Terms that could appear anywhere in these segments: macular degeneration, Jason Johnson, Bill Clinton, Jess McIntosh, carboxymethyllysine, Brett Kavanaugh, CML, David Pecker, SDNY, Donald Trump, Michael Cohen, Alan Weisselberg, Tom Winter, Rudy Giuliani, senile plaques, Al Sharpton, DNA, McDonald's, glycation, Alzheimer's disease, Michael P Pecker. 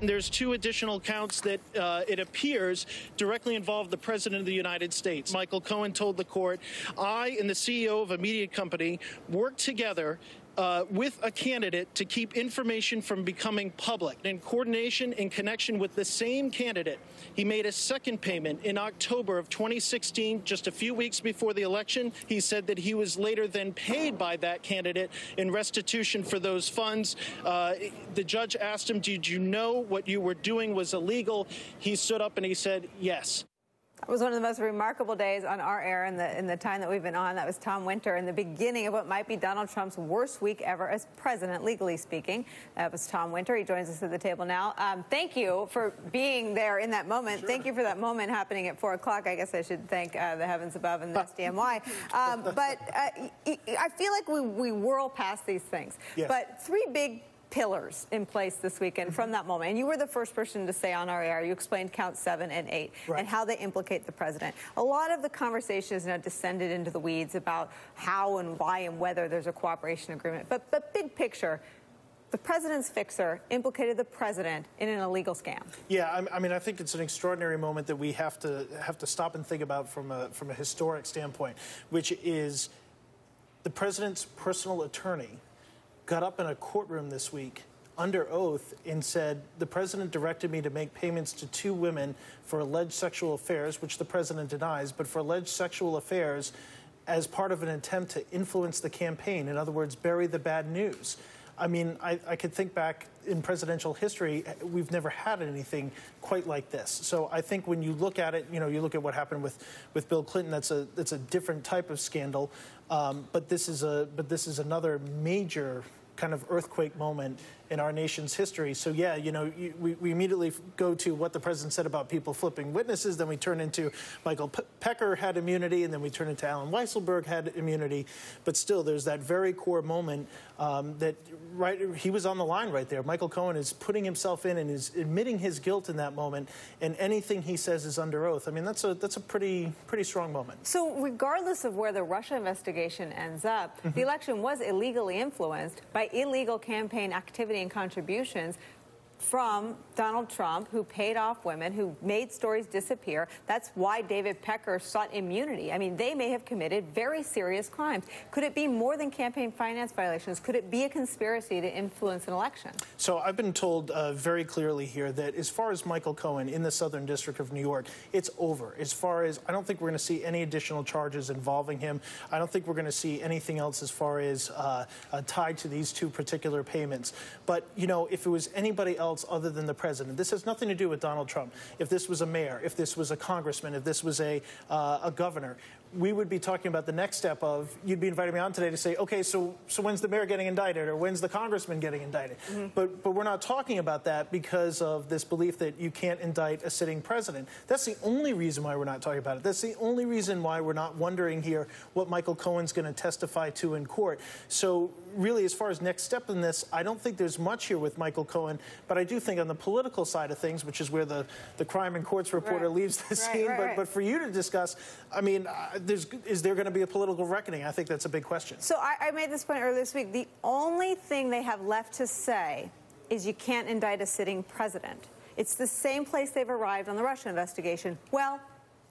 There's two additional counts that it appears directly involve the President of the United States. Michael Cohen told the court, I and the CEO of a media company worked together with a candidate to keep information from becoming public. In coordination in connection with the same candidate, he made a second payment in October of 2016, just a few weeks before the election. He said that he was later then paid by that candidate in restitution for those funds. The judge asked him, did you know what you were doing was illegal? He stood up and he said, yes. It was one of the most remarkable days on our air in the time that we've been on. That was Tom Winter in the beginning of what might be Donald Trump's worst week ever as president, legally speaking. That was Tom Winter. He joins us at the table now. Thank you for being there in that moment. Sure. Thank you for that moment happening at 4 o'clock. I guess I should thank the heavens above and the SDNY. I feel like we whirl past these things. Yes. But three big pillars in place this weekend from that moment. And you were the first person to say on our air, you explained counts 7 and 8 right, and how they implicate the president. A lot of the conversation has now descended into the weeds about how and why and whether there's a cooperation agreement. But big picture, the president's fixer implicated the president in an illegal scam. Yeah, I mean, I think it's an extraordinary moment that we have to stop and think about from a historic standpoint, which is the president's personal attorney got up in a courtroom this week under oath and said, the president directed me to make payments to two women for alleged sexual affairs, which the president denies, but for alleged sexual affairs as part of an attempt to influence the campaign. In other words, bury the bad news. I mean, I could think back in presidential history, we've never had anything quite like this. So I think when you look at it, you know, you look at what happened with Bill Clinton, that's a different type of scandal. But this is another major kind of earthquake moment in our nation's history. So yeah, you know, we immediately go to what the president said about people flipping witnesses, then we turn into Michael Pecker had immunity, and then we turn into Alan Weisselberg had immunity. But still, there's that very core moment that he was on the line right there. Michael Cohen is putting himself in and is admitting his guilt in that moment, and anything he says is under oath. I mean, that's a pretty strong moment. So regardless of where the Russia investigation ends up, the election was illegally influenced by illegal campaign activity and contributions from Donald Trump, who paid off women, who made stories disappear. That's why David Pecker sought immunity. I mean, they may have committed very serious crimes. Could it be more than campaign finance violations? Could it be a conspiracy to influence an election? So I've been told very clearly here that as far as Michael Cohen in the Southern District of New York, it's over. As far as, I don't think we're going to see any additional charges involving him. I don't think we're going to see anything else as far as tied to these two particular payments. But, you know, if it was anybody else other than the president. This has nothing to do with Donald Trump. If this was a mayor, if this was a congressman, if this was a governor, we would be talking about the next step of, you'd be inviting me on today to say, okay, so when's the mayor getting indicted, or when's the congressman getting indicted? Mm-hmm. But we're not talking about that because of this belief that you can't indict a sitting president. That's the only reason why we're not talking about it. That's the only reason why we're not wondering here what Michael Cohen's going to testify to in court. So really, as far as next step in this, I don't think there's much here with Michael Cohen, but I do think on the political side of things, which is where the crime and courts reporter leaves the scene, but for you to discuss, I mean, is there going to be a political reckoning? I think that's a big question. So I made this point earlier this week. The only thing they have left to say is you can't indict a sitting president. It's the same place they've arrived on the Russia investigation. Well,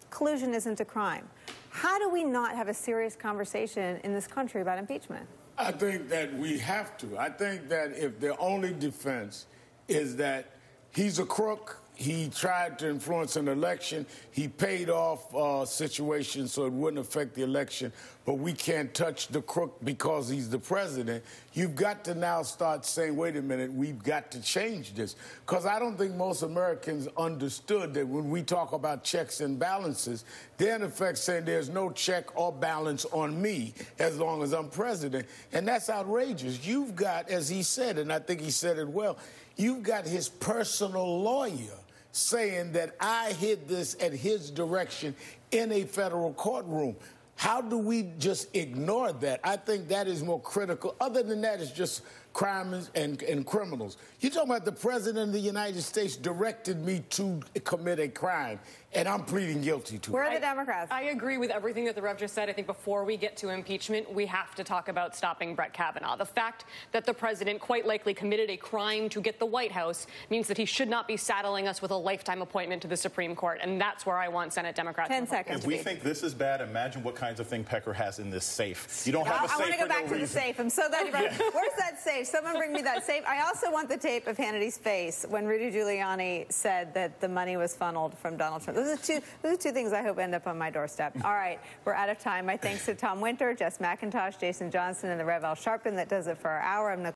collusion isn't a crime. How do we not have a serious conversation in this country about impeachment? I think that we have to. I think that if the only defense is that he's a crook, he tried to influence an election, he paid off situations so it wouldn't affect the election, but we can't touch the crook because he's the president, you've got to now start saying, wait a minute, we've got to change this. Because I don't think most Americans understood that when we talk about checks and balances, they're in effect saying there's no check or balance on me as long as I'm president. And that's outrageous. You've got, as he said, and I think he said it well, you've got his personal lawyer saying that I hid this at his direction in a federal courtroom. How do we just ignore that? I think that is more critical. Other than that, it's just crime and criminals. You're talking about the president of the United States directed me to commit a crime, and I'm pleading guilty to it. Where are the Democrats? I agree with everything that the Rev just said. I think before we get to impeachment, we have to talk about stopping Brett Kavanaugh. The fact that the president quite likely committed a crime to get the White House means that he should not be saddling us with a lifetime appointment to the Supreme Court, and that's where I want Senate Democrats. 10 seconds. If we think this is bad, imagine what kinds of things Pecker has in this safe. You don't have a safe. I want to go back to the safe. I'm so glad you brought it. Where's that safe? Someone bring me that safe. I also want the tape of Hannity's face when Rudy Giuliani said that the money was funneled from Donald Trump. Those are two things I hope end up on my doorstep. All right, we're out of time. My thanks to Tom Winter, Jess McIntosh, Jason Johnson, and the Rev Al Sharpton. That does it for our hour. I'm